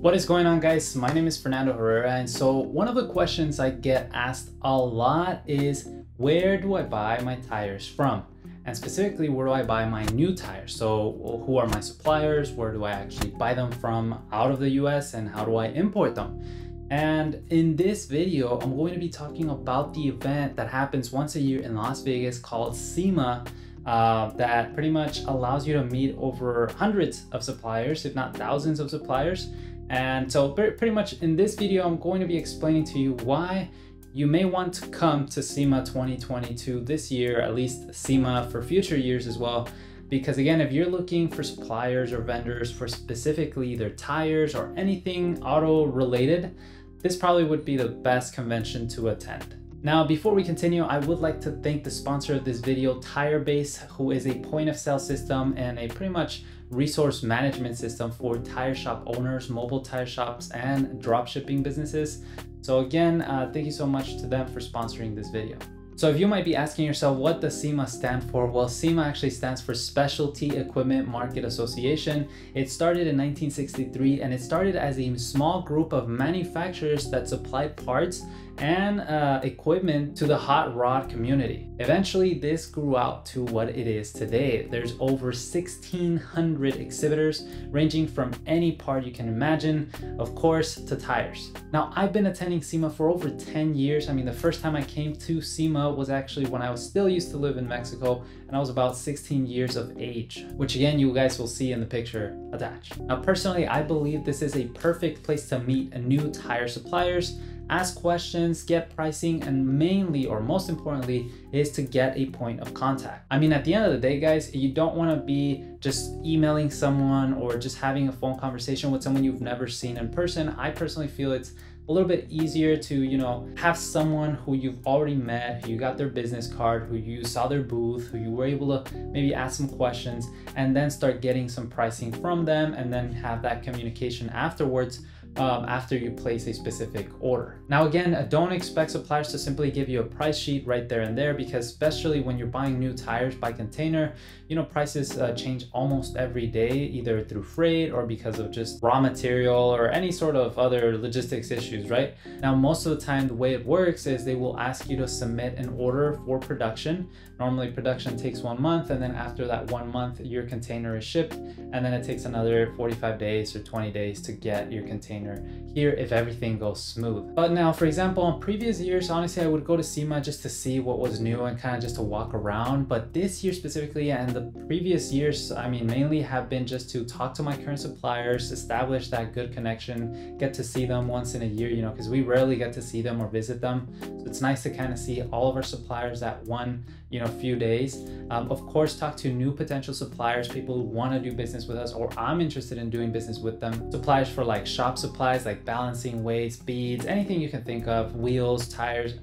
What is going on, guys? My name is Fernando Herrera, and so one of the questions I get asked a lot is, where do I buy my tires from? And specifically, where do I buy my new tires? So who are my suppliers? Where do I actually buy them from out of the US, and how do I import them? And in this video, I'm going to be talking about the event that happens once a year in Las Vegas called SEMA, that pretty much allows you to meet over hundreds of suppliers, if not thousands of suppliers. And so pretty much in this video, I'm going to be explaining to you why you may want to come to SEMA 2022 this year, at least SEMA for future years as well. Because again, if you're looking for suppliers or vendors for specifically their tires or anything auto related, this probably would be the best convention to attend. Now, before we continue, I would like to thank the sponsor of this video, Tirebase, who is a point of sale system and a pretty much resource management system for tire shop owners, mobile tire shops, and drop shipping businesses. So again, thank you so much to them for sponsoring this video. So if you might be asking yourself, what does SEMA stand for? Well, SEMA actually stands for Specialty Equipment Market Association. It started in 1963, and it started as a small group of manufacturers that supplied parts and equipment to the hot rod community. Eventually, this grew out to what it is today. There's over 1,600 exhibitors, ranging from any part you can imagine, of course, to tires. Now, I've been attending SEMA for over 10 years. I mean, the first time I came to SEMA was actually when I was still used to live in Mexico, and I was about 16 years of age, which again, you guys will see in the picture attached. Now, personally, I believe this is a perfect place to meet new tire suppliers, ask questions, get pricing, and mainly, or most importantly, is to get a point of contact. I mean, at the end of the day, guys, you don't want to be just emailing someone or just having a phone conversation with someone you've never seen in person. I personally feel it's a little bit easier to, you know, have someone who you've already met, who you got their business card, who you saw their booth, who you were able to maybe ask some questions, and then start getting some pricing from them, and then have that communication afterwards, after you place a specific order. Now again, don't expect suppliers to simply give you a price sheet right there and there, because especially when you're buying new tires by container, you know, prices change almost every day, either through freight or because of just raw material or any sort of other logistics issues, right? Now, most of the time, the way it works is they will ask you to submit an order for production. Normally, production takes 1 month, and then after that 1 month, your container is shipped, and then it takes another 45 days or 20 days to get your container here if everything goes smooth. But now, for example, in previous years, honestly, I would go to SEMA just to see what was new and kind of just to walk around. But this year specifically, and the previous years, I mean, mainly have been just to talk to my current suppliers, establish that good connection, get to see them once in a year, you know, because we rarely get to see them or visit them. So it's nice to kind of see all of our suppliers at one, you know, few days. Of course, talk to new potential suppliers, people who want to do business with us, or I'm interested in doing business with them. Suppliers for like shop supplies, like balancing weights, beads, anything you can think of, wheels, tires,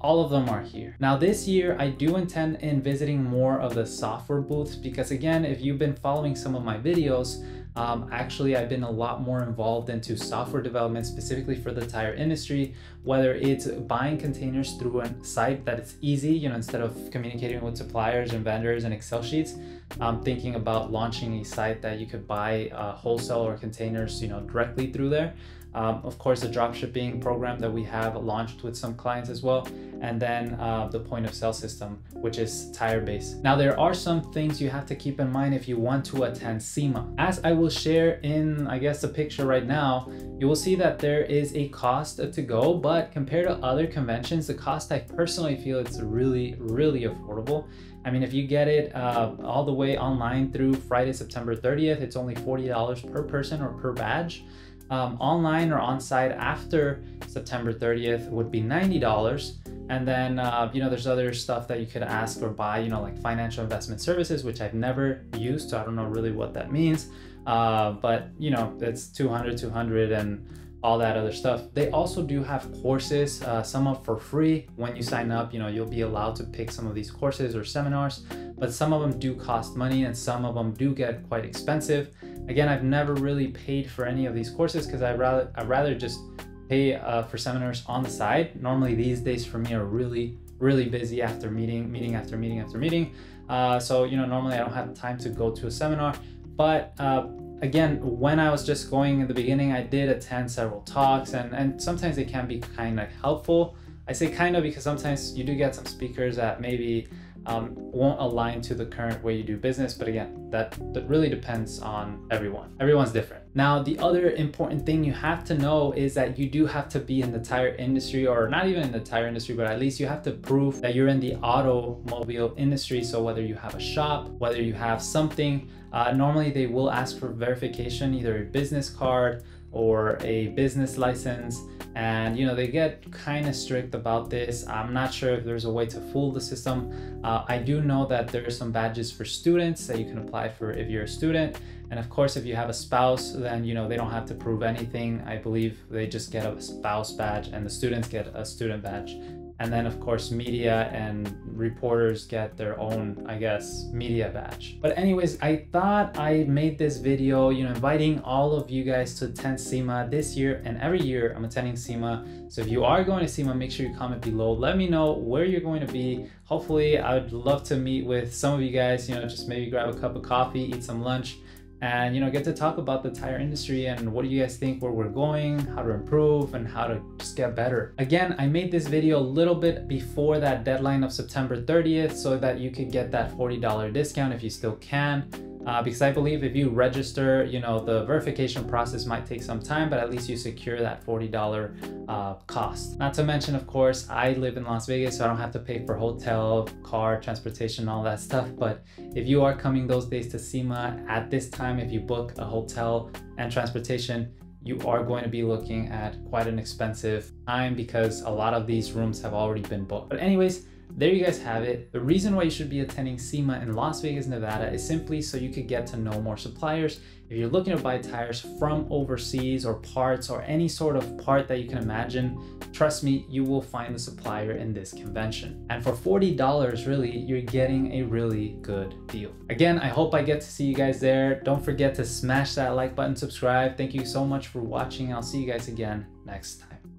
all of them are here. Now this year, I do intend in visiting more of the software booths, because again, if you've been following some of my videos, actually, I've been a lot more involved into software development, specifically for the tire industry, whether it's buying containers through a site that it's easy, you know, instead of communicating with suppliers and vendors and Excel sheets, I'm thinking about launching a site that you could buy wholesale or containers, you know, directly through there. Of course, the dropshipping program that we have launched with some clients as well, and then the point of sale system, which is Tirebase. Now, there are some things you have to keep in mind if you want to attend SEMA. As I will share in, I guess, the picture right now, you will see that there is a cost to go, but compared to other conventions, the cost, I personally feel it's really, really affordable. I mean, if you get it all the way online through Friday, September 30th, it's only $40 per person or per badge. Online or on-site after September 30th would be $90. And then, you know, there's other stuff that you could ask or buy, you know, like financial investment services, which I've never used, so I don't know really what that means. But, you know, it's $200, and all that other stuff. They also do have courses, some are for free. When you sign up, you know, you'll be allowed to pick some of these courses or seminars, but some of them do cost money, and some of them do get quite expensive. Again, I've never really paid for any of these courses, because I'd rather just pay for seminars on the side. Normally these days for me are really, really busy after meeting after meeting after meeting. So, you know, normally I don't have time to go to a seminar, but again, when I was just going in the beginning, I did attend several talks, and sometimes it can be kind of helpful. I say kind of because sometimes you do get some speakers that maybe won't align to the current way you do business. But again, that really depends on everyone. Everyone's different. Now, the other important thing you have to know is that you do have to be in the tire industry, or not even in the tire industry, but at least you have to prove that you're in the automobile industry. So whether you have a shop, whether you have something, normally they will ask for verification, either a business card or a business license. And you know, they get kind of strict about this. I'm not sure if there's a way to fool the system. I do know that there are some badges for students that you can apply for if you're a student. And of course, if you have a spouse, then you know they don't have to prove anything. I believe they just get a spouse badge, and the students get a student badge. And then of course, media and reporters get their own, I guess, media badge. But anyways, I thought I made this video, you know, inviting all of you guys to attend SEMA this year, and every year I'm attending SEMA. So if you are going to SEMA, make sure you comment below. Let me know where you're going to be. Hopefully, I would love to meet with some of you guys, you know, just maybe grab a cup of coffee, eat some lunch, and you know, get to talk about the tire industry and what do you guys think, where we're going, how to improve, and how to just get better. Again, I made this video a little bit before that deadline of September 30th so that you could get that $40 discount if you still can. Because I believe if you register, you know, the verification process might take some time, but at least you secure that $40 cost. Not to mention, of course, I live in Las Vegas, so I don't have to pay for hotel, car, transportation, all that stuff. But if you are coming those days to SEMA at this time, if you book a hotel and transportation, you are going to be looking at quite an expensive time because a lot of these rooms have already been booked. But anyways, there you guys have it. The reason why you should be attending SEMA in Las Vegas, Nevada is simply so you could get to know more suppliers. If you're looking to buy tires from overseas or parts or any sort of part that you can imagine, trust me, you will find the supplier in this convention. And for $40, really, you're getting a really good deal. Again, I hope I get to see you guys there. Don't forget to smash that like button, subscribe. Thank you so much for watching. I'll see you guys again next time.